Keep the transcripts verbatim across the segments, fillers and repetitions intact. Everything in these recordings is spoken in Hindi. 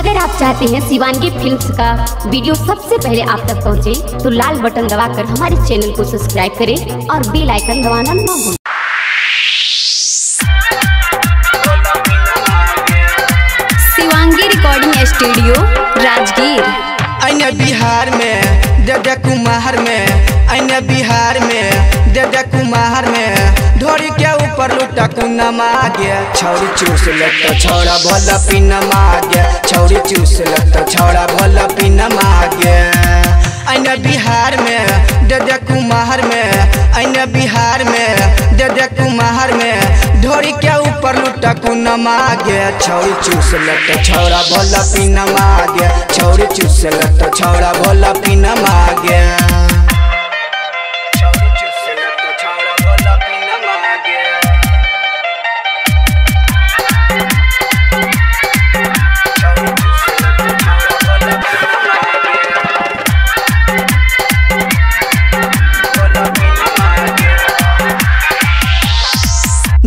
अगर आप चाहते हैं शिवांगी फिल्म्स का वीडियो सबसे पहले आप तक पहुंचे, तो लाल बटन दबाकर हमारे चैनल को सब्सक्राइब करें और बेल आइकन दबाना ना भूलें। Shivangi recording studio Rajgir. अन्य बिहार में दादा कुमार में, अन्य बिहार में दादा कुमार में, धोरी के ऊपर लुटा कुना मागे, छौरी चूस लगता छौड़ा भला पीना मागे, छौरी चूस लगता छौड़ा भला पीना मागे। अन्य बिहार में दादा कुमार में, अन्य बिहार में दादा कुमार में, धोरी के ऊपर लुटा कुना मागे, छौरी चूस लगता छौड़ा भला पीना मागे, छौरी चूस लगता छौड़ा भला पीना मागे।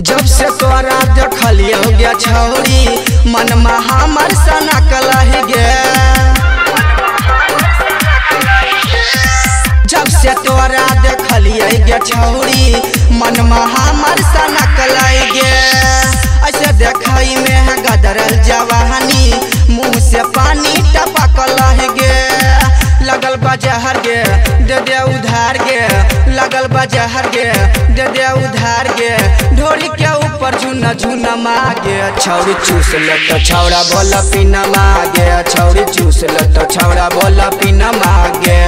जब से तोरा देखली हो गया छौरी, मन में हमर सना कला ही गे। जब से तोरा देखलिए गे छौरी, मन में हमर सना कलाई गे। ऐसे देखई में गदरल जवानी, मुँह से पानी टपक लही गे। लगल बजहर गे दे दे उधार गे, लगल बजहर गे दे दे उधार गे, ढोरी के ऊपर झूना झूना मागे, छौरी चूस लेता छौड़ा बोला पीना मागे, छौरी चूस लेता छौड़ा बोला पीना मागे।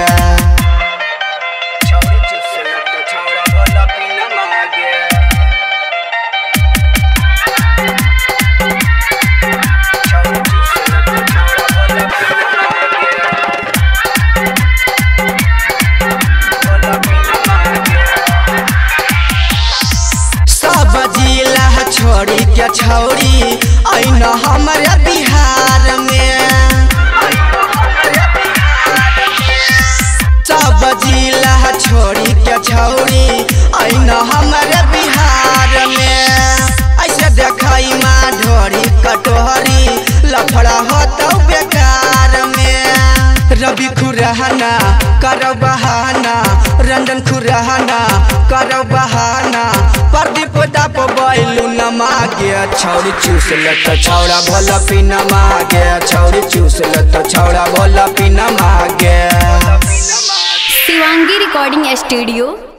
क्या छौरी आईना हमारे बिहार में, सब जिला छोड़ी क्या छौरी आईना हमारे बिहार में। ऐसे देखाई माँ ढोरी कटोरी लफड़ा होता बेकार में। रवि खुराना करो बहाना, रंजन खुराना करो बहाना, प्रदीप दाप बैलू न मागे, छौरी चूस लेता छौड़ा भला पीना मागे, छौरी चूस लेता छौड़ा भला पीना मागे। Shivangi recording studio.